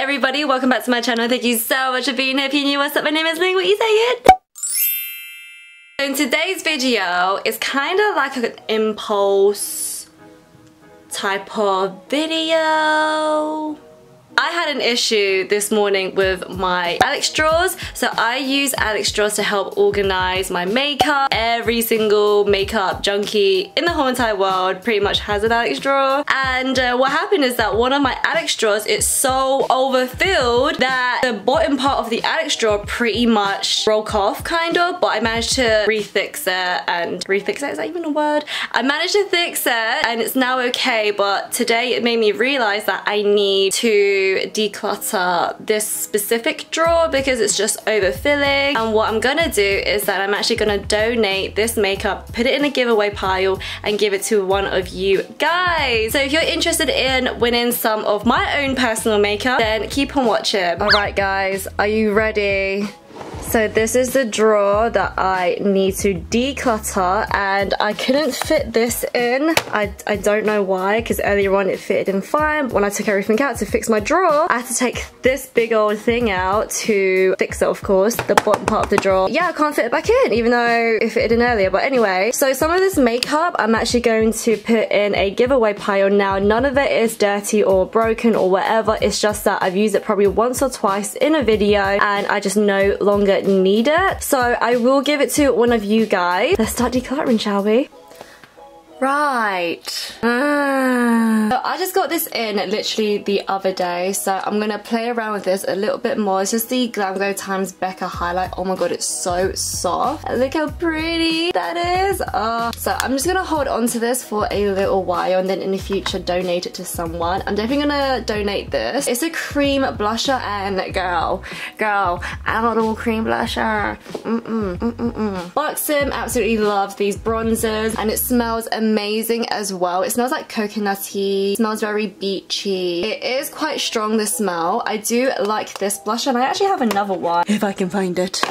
everybody, welcome back to my channel. Thank you so much for being here. If you're new, what's up? My name is Ling. What are you saying? So in today's video, it's kind of like an impulse type of video. I had an issue this morning with my Alex drawers. So I use Alex drawers to help organize my makeup. Every single makeup junkie in the whole entire world pretty much has an Alex drawer. And what happened is that one of my Alex drawers is so overfilled that the bottom part of the Alex drawer pretty much broke off, kind of. But I managed to refix it and... Refix it? Is that even a word? I managed to fix it and it's now okay. But today it made me realize that I need to declutter this specific drawer because it's just overfilling. And what I'm gonna do is that I'm actually gonna donate this makeup, put it in a giveaway pile, and give it to one of you guys. So if you're interested in winning some of my own personal makeup, then keep on watching. Alright guys, are you ready? So this is the drawer that I need to declutter, and I couldn't fit this in. I don't know why, because earlier on it fitted in fine, but when I took everything out to fix my drawer, I had to take this big old thing out to fix it, of course, the bottom part of the drawer. Yeah, I can't fit it back in, even though it fitted in earlier, but anyway. So some of this makeup, I'm actually going to put in a giveaway pile now. None of it is dirty or broken or whatever, it's just that I've used it probably once or twice in a video, and I just no longer need it, so I will give it to one of you guys. Let's start decluttering, shall we? Right. So I just got this in literally the other day, so I'm going to play around with this a little bit more. It's just the GlamGlow times Becca highlight. Oh my god, it's so soft. Look how pretty that is. So I'm just going to hold on to this for a little while and then in the future donate it to someone. I'm definitely going to donate this. It's a cream blusher, and girl, I love all cream blusher. Buxom, absolutely love these bronzers, and it smells amazing as well. It smells like coconutty, smells very beachy. It is quite strong, the smell. I do like this blush, and I actually have another one if I can find it.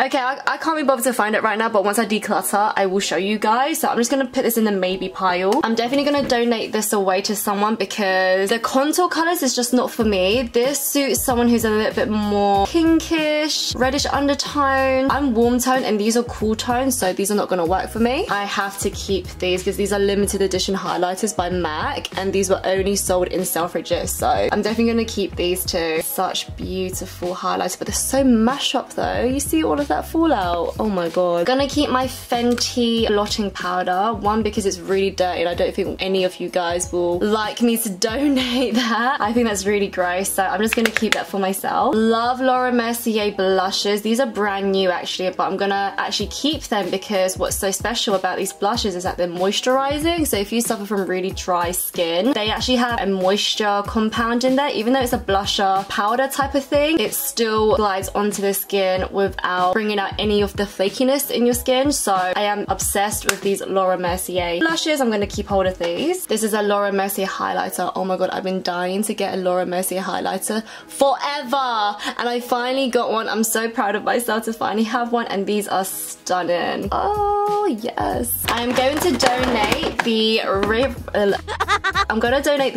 Okay, I can't be bothered to find it right now, but once I declutter, I will show you guys. So I'm just going to put this in the maybe pile. I'm definitely going to donate this away to someone because the contour colours is just not for me. This suits someone who's a little bit more pinkish, reddish undertone. I'm warm tone and these are cool tones, so these are not going to work for me. I have to keep these because these are limited edition highlighters by MAC, and these were only sold in Selfridges, so I'm definitely going to keep these too. Such beautiful highlighters, but they're so mashed up though. You see all of that fallout. Oh my god. Gonna keep my Fenty blotting powder. One, because it's really dirty and I don't think any of you guys will like me to donate that. I think that's really gross, so I'm just gonna keep that for myself. Love Laura Mercier blushes. These are brand new actually, but I'm gonna actually keep them because what's so special about these blushes is that they're moisturizing. So if you suffer from really dry skin, they actually have a moisture compound in there. Even though it's a blusher powder type of thing, it still glides onto the skin without bringing out any of the flakiness in your skin. So I am obsessed with these Laura Mercier blushes. I'm going to keep hold of these. This is a Laura Mercier highlighter. Oh my god, I've been dying to get a Laura Mercier highlighter forever, and I finally got one. I'm so proud of myself to finally have one, and these are stunning. Oh yes. I'm going to donate the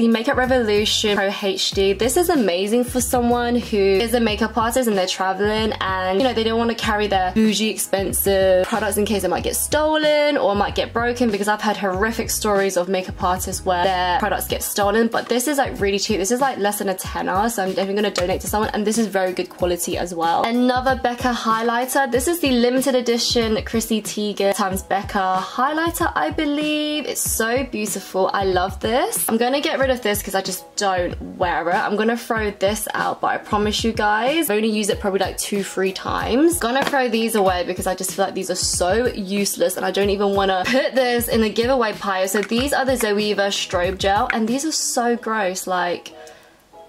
Makeup Revolution Pro HD. This is amazing for someone who is a makeup artist and they're traveling, and you know, they don't want to carry their bougie expensive products in case it might get stolen or might get broken, because I've heard horrific stories of makeup artists where their products get stolen. But this is like really cheap. This is like less than a tenner, so I'm definitely going to donate to someone, and this is very good quality as well. Another Becca highlighter. This is the limited edition Chrissy Teigen times Becca highlighter, I believe. It's so beautiful. I love this. I'm going to get rid of this because I just don't wear it. I'm going to throw this out, but I promise you guys, I've only used it probably like 2-3 times. Gonna throw these away because I just feel like these are so useless, and I don't even want to put this in the giveaway pile. So these are the Zoeva strobe gel, and these are so gross. Like,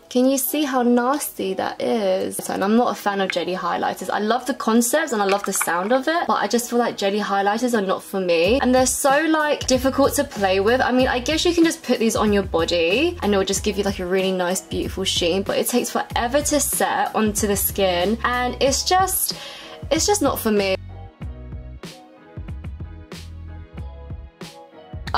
can you see how nasty that is? And I'm not a fan of jelly highlighters. I love the concepts and I love the sound of it, but I just feel like jelly highlighters are not for me, and they're so like difficult to play with. I mean, I guess you can just put these on your body and it'll just give you like a really nice beautiful sheen, but it takes forever to set onto the skin, and it's just not for me.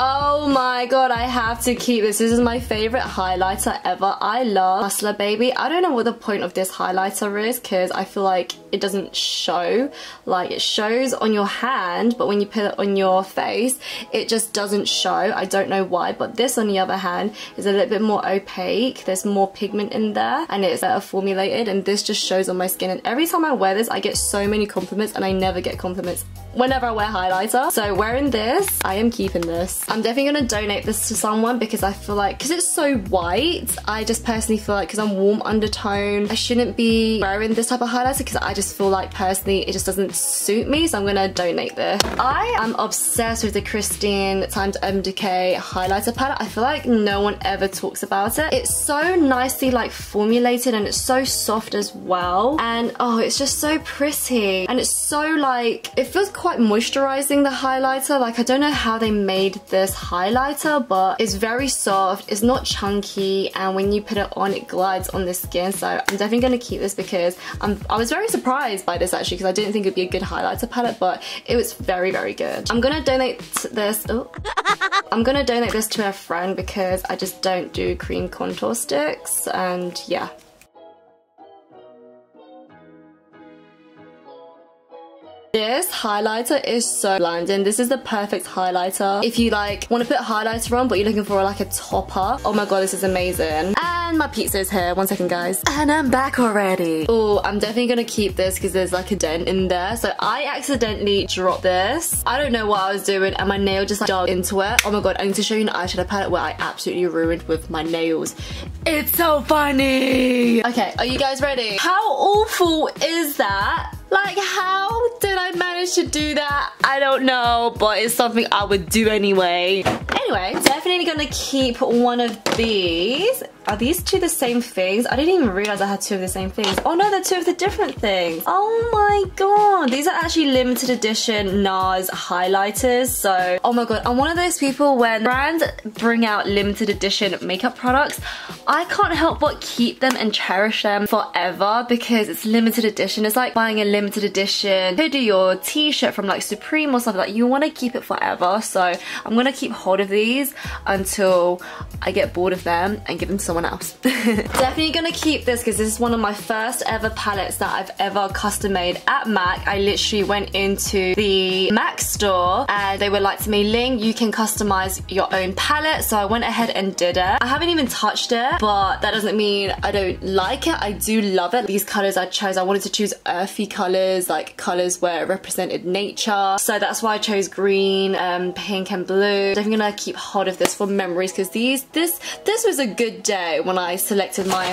Oh my god, I have to keep this. This is my favorite highlighter ever. I love Hustler Baby. I don't know what the point of this highlighter is because I feel like it doesn't show. Like, it shows on your hand, but when you put it on your face, it just doesn't show. I don't know why, but this on the other hand is a little bit more opaque. There's more pigment in there and it's better formulated, and this just shows on my skin. And every time I wear this, I get so many compliments, and I never get compliments whenever I wear highlighter. So wearing this, I am keeping this. I'm definitely going to donate this to someone because I feel like, because it's so white, I just personally feel like because I'm warm undertone, I shouldn't be wearing this type of highlighter because I just feel like personally it just doesn't suit me. So I'm going to donate this. I am obsessed with the Christine Time Urban Decay highlighter palette. I feel like no one ever talks about it. It's so nicely like formulated and it's so soft as well. And oh, it's just so pretty. And it's so like, it feels quite moisturizing, the highlighter. Like, I don't know how they made this highlighter, but it's very soft, it's not chunky, and when you put it on, it glides on the skin. So I'm definitely going to keep this because I was very surprised by this actually, because I didn't think it'd be a good highlighter palette, but it was very, very good. I'm going to donate this. Oh. I'm going to donate this to a friend because I just don't do cream contour sticks, and yeah. This highlighter is so blinding. This is the perfect highlighter if you like want to put highlighter on but you're looking for like a topper. Oh my god, this is amazing. And my pizza is here. One second, guys. And I'm back already. Oh, I'm definitely gonna keep this because there's like a dent in there. So I accidentally dropped this. I don't know what I was doing and my nail just like dug into it. Oh my god, I need to show you an eyeshadow palette where I absolutely ruined with my nails. It's so funny. Okay, are you guys ready? How awful is that? Like, how did I manage to do that? I don't know, but it's something I would do anyway. Anyway, definitely gonna keep one of these. Are these two the same things? I didn't even realize I had two of the same things. Oh no, they're two of the different things. Oh my god. These are actually limited edition NARS highlighters. So, oh my god, I'm one of those people when brands bring out limited edition makeup products, I can't help but keep them and cherish them forever because it's limited edition. It's like buying a limited edition hoodie or t-shirt from like Supreme or something. Like, you want to keep it forever. So I'm going to keep hold of these until I get bored of them and give them to someone else. Definitely gonna keep this because this is one of my first ever palettes that I've ever custom made at MAC. I literally went into the MAC store and they were like to me, Ling, you can customize your own palette. So I went ahead and did it. I haven't even touched it, but that doesn't mean I don't like it. I do love it. These colors I chose, I wanted to choose earthy colors, like colors where it represented nature. So that's why I chose green, pink and blue. Definitely gonna keep hold of this for memories because this was a good day when I selected my...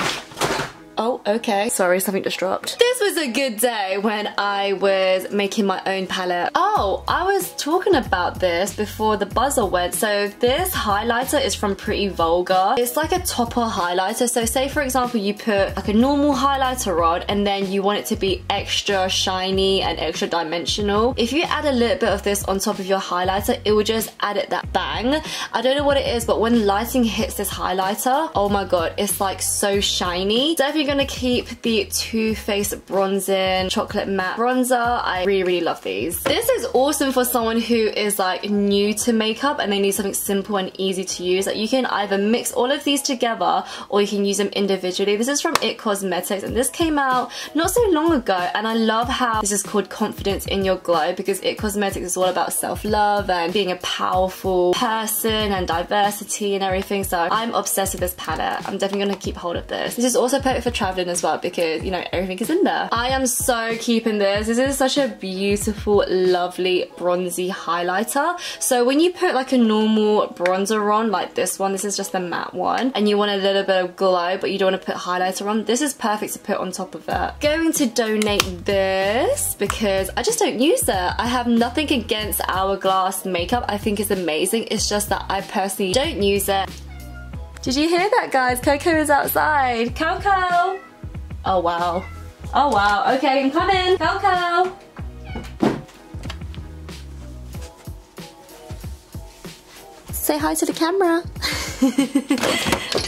Oh, okay. Sorry, something just dropped. This was a good day when I was making my own palette. Oh, I was talking about this before the buzzer went. So this highlighter is from Pretty Vulgar. It's like a topper highlighter. So say for example, you put like a normal highlighter on and then you want it to be extra shiny and extra dimensional. If you add a little bit of this on top of your highlighter, it will just add it that bang. I don't know what it is, but when lighting hits this highlighter, oh my god, it's like so shiny. Definitely gonna keep the Too Faced Bronzing Chocolate Matte Bronzer. I really, really love these. This is awesome for someone who is like new to makeup and they need something simple and easy to use. Like, you can either mix all of these together or you can use them individually. This is from It Cosmetics and this came out not so long ago, and I love how this is called Confidence in Your Glow because It Cosmetics is all about self-love and being a powerful person and diversity and everything. So I'm obsessed with this palette. I'm definitely gonna keep hold of this. This is also perfect for traveling as well because, you know, everything is in there. I am so keeping this. This is such a beautiful, lovely bronzy highlighter. So when you put like a normal bronzer on, like this one, this is just the matte one, and you want a little bit of glow but you don't want to put highlighter on, this is perfect to put on top of it. Going to donate this because I just don't use it. I have nothing against Hourglass makeup. I think it's amazing. It's just that I personally don't use it. Did you hear that, guys? Coco is outside. Coco! Oh, wow. Oh, wow. Okay, I'm coming. Coco! Say hi to the camera.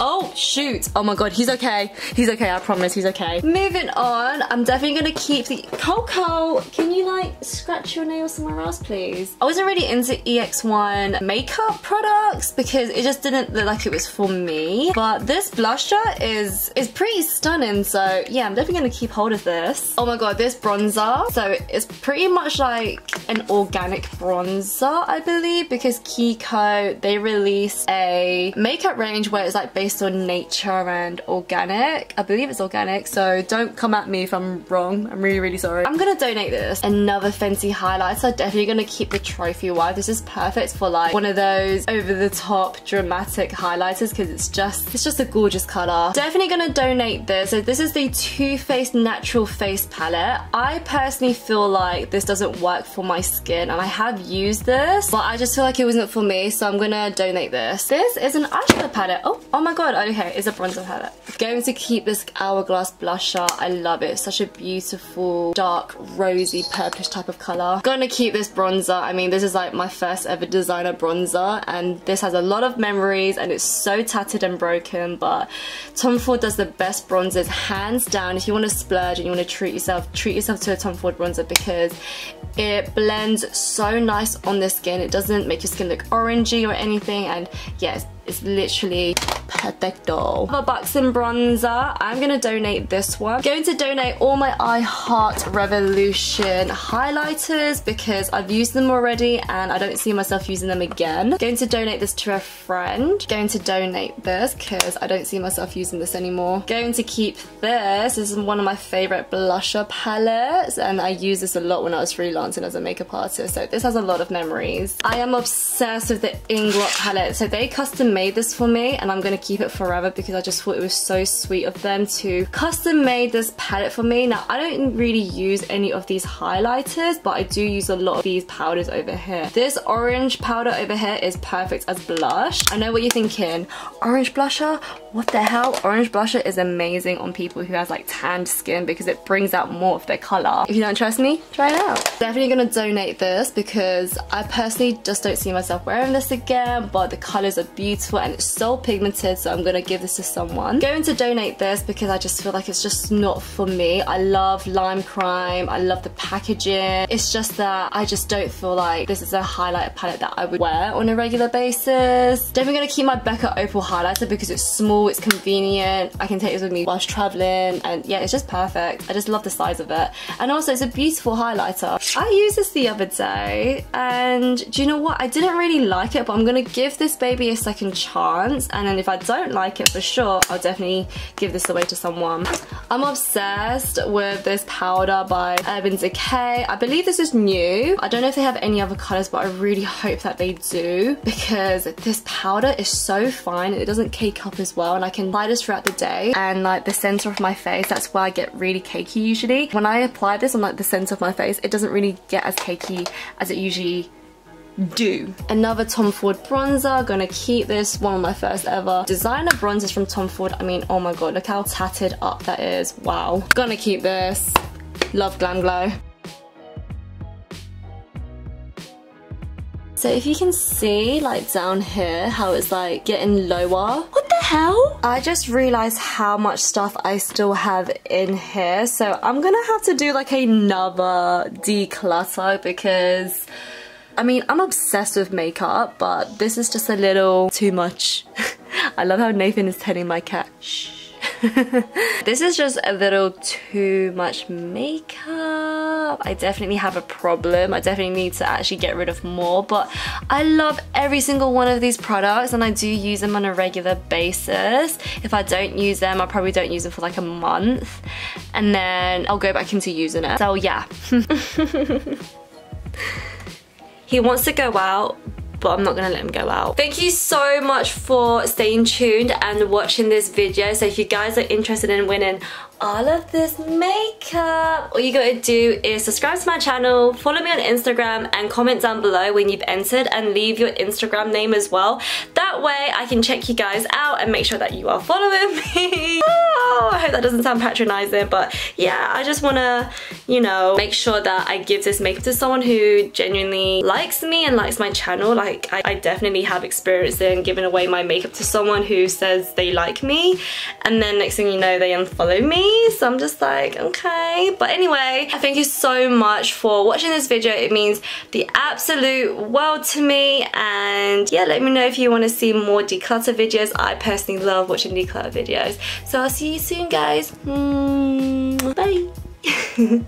Oh, shoot. Oh my God, he's okay. He's okay, I promise, he's okay. Moving on, I'm definitely gonna keep the... Coco, can you like scratch your nail somewhere else, please? I wasn't really into EX1 makeup products because it just didn't look like it was for me. But this blusher is pretty stunning, so yeah, I'm definitely gonna keep hold of this. Oh my God, this bronzer. So it's pretty much like an organic bronzer, I believe, because Kiko, they released a makeup range where it's like based on nature and organic. I believe it's organic, so don't come at me if I'm wrong. I'm really, really sorry. I'm gonna donate this. Another Fenty highlighter. So definitely gonna keep the trophy wipe. This is perfect for like one of those over-the-top dramatic highlighters because it's just a gorgeous color. Definitely gonna donate this. So this is the Too Faced Natural Face Palette. I personally feel like this doesn't work for my skin, and I have used this, but I just feel like it wasn't for me, so I'm gonna donate this. This is an eyeshadow palette. Oh my God, okay, it's a bronzer palette. I'm going to keep this Hourglass blusher. I love it. It's such a beautiful, dark, rosy, purplish type of color. Gonna keep this bronzer. I mean, this is like my first ever designer bronzer, and this has a lot of memories, and it's so tattered and broken, but Tom Ford does the best bronzers, hands down. If you wanna splurge and you wanna treat yourself to a Tom Ford bronzer because it blends so nice on the skin. It doesn't make your skin look orangey or anything, and yes, it's literally perfecto. The Buxom bronzer, I'm gonna donate this one. Going to donate all my iHeart Revolution highlighters because I've used them already and I don't see myself using them again. Going to donate this to a friend. Going to donate this because I don't see myself using this anymore. Going to keep this. This is one of my favorite blusher palettes, and I used this a lot when I was freelancing as a makeup artist, so this has a lot of memories. I am obsessed with the Inglot palette, so they custom made this for me, and I'm gonna keep it forever because I just thought it was so sweet of them to custom made this palette for me. Now, I don't really use any of these highlighters, but I do use a lot of these powders over here. This orange powder over here is perfect as blush. I know what you're thinking. Orange blusher? What the hell? Orange blusher is amazing on people who has like tanned skin because it brings out more of their color. If you don't trust me, try it out. Definitely gonna donate this because I personally just don't see myself wearing this again, but the colors are beautiful and it's so pigmented, so I'm gonna give this to someone. Going to donate this because I just feel like it's just not for me. I love Lime Crime, I love the packaging. It's just that I just don't feel like this is a highlighter palette that I would wear on a regular basis. Definitely gonna keep my Becca Opal highlighter because it's small, it's convenient. I can take this with me whilst traveling, and yeah, it's just perfect. I just love the size of it. And also it's a beautiful highlighter. I used this the other day, and do you know what? I didn't really like it, but I'm gonna give this baby a second chance, and then if I don't like it for sure, I'll definitely give this away to someone. I'm obsessed with this powder by Urban Decay. I believe this is new. I don't know if they have any other colors, but I really hope that they do because this powder is so fine. It doesn't cake up as well, and I can apply this throughout the day, and like the center of my face, that's where I get really cakey usually. When I apply this on like the center of my face, it doesn't really get as cakey as it usually do. Another Tom Ford bronzer, gonna keep this, one of my first ever designer bronzers from Tom Ford. I mean, oh my God, look how tattered up that is, wow. Gonna keep this, love GlamGlow. So if you can see like down here how it's like getting lower. What the hell? I just realized how much stuff I still have in here, so I'm gonna have to do like another declutter because I mean, I'm obsessed with makeup, but this is just a little too much. I love how Nathan is telling my cat, shh. This is just a little too much makeup. I definitely have a problem. I definitely need to actually get rid of more, but I love every single one of these products and I do use them on a regular basis. If I don't use them, I probably don't use them for like a month and then I'll go back into using it. So yeah. He wants to go out, but I'm not gonna let him go out. Thank you so much for staying tuned and watching this video. So if you guys are interested in winning all of this makeup. All you gotta do is subscribe to my channel, follow me on Instagram, and comment down below when you've entered, and leave your Instagram name as well. That way I can check you guys out and make sure that you are following me. Oh, I hope that doesn't sound patronizing, but yeah, I just wanna, you know, make sure that I give this makeup to someone who genuinely likes me and likes my channel. Like, I definitely have experience in giving away my makeup to someone who says they like me, and then next thing you know, they unfollow me. So I'm just like, okay. But anyway, thank you so much for watching this video. It means the absolute world to me. And yeah, let me know if you want to see more declutter videos. I personally love watching declutter videos. So I'll see you soon, guys. Bye.